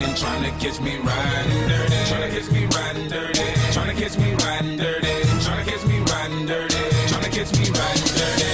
Tryna catch me riding dirty, tryna catch me riding dirty, tryna catch me riding dirty, tryna catch me riding dirty, tryna catch me riding dirty.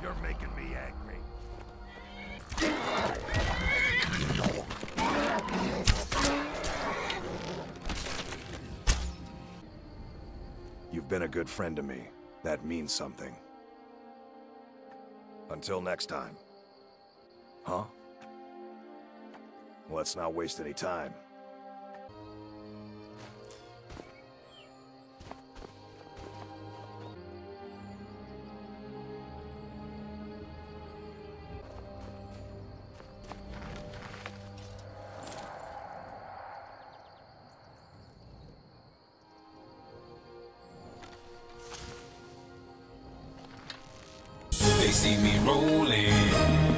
You're making me angry. You've been a good friend to me. That means something. Until next time. Huh? Let's not waste any time. They see me rolling,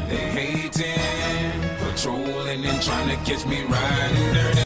they hating, patrolling and trying to catch me riding dirty.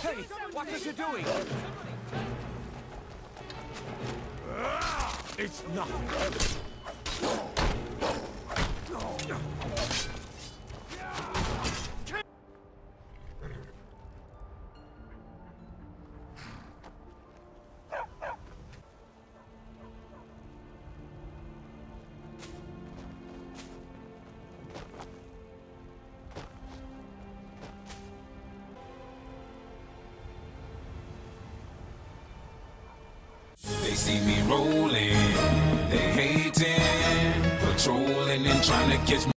Hey, what are you doing? It's nothing. They see me rolling, they hating, patrolling and trying to catch me.